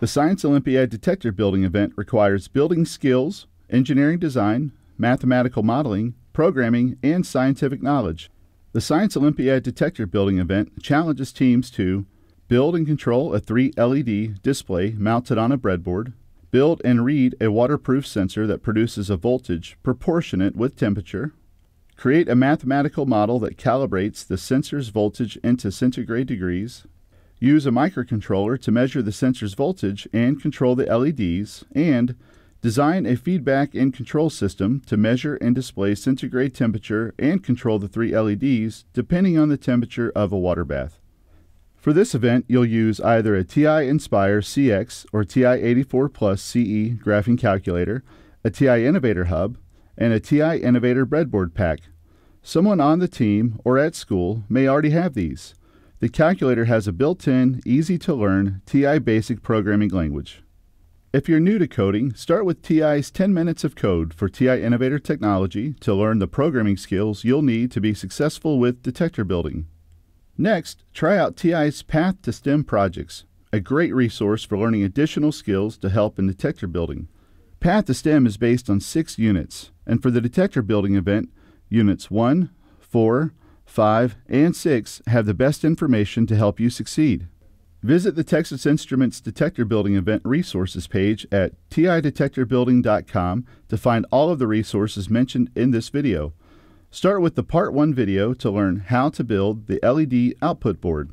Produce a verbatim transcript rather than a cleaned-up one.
The Science Olympiad Detector Building event requires building skills, engineering design, mathematical modeling, programming, and scientific knowledge. The Science Olympiad Detector Building event challenges teams to build and control a three L E D display mounted on a breadboard, build and read a waterproof sensor that produces a voltage proportionate with temperature, create a mathematical model that calibrates the sensor's voltage into centigrade degrees, use a microcontroller to measure the sensor's voltage and control the L E Ds, and design a feedback and control system to measure and display centigrade temperature and control the three L E Ds depending on the temperature of a water bath. For this event, you'll use either a T I Inspire C X or T I eighty-four Plus C E graphing calculator, a T I Innovator Hub, and a T I Innovator breadboard pack. Someone on the team or at school may already have these. The calculator has a built-in, easy-to-learn T I basic programming language. If you're new to coding, start with T I's ten minutes of code for T I Innovator technology to learn the programming skills you'll need to be successful with detector building. Next, try out T I's Path to STEM projects, a great resource for learning additional skills to help in detector building. Path to STEM is based on six units, and for the detector building event, units one, four, five, and six have the best information to help you succeed. Visit the Texas Instruments Detector Building Event resources page at T I detector building dot com to find all of the resources mentioned in this video. Start with the Part one video to learn how to build the L E D output board.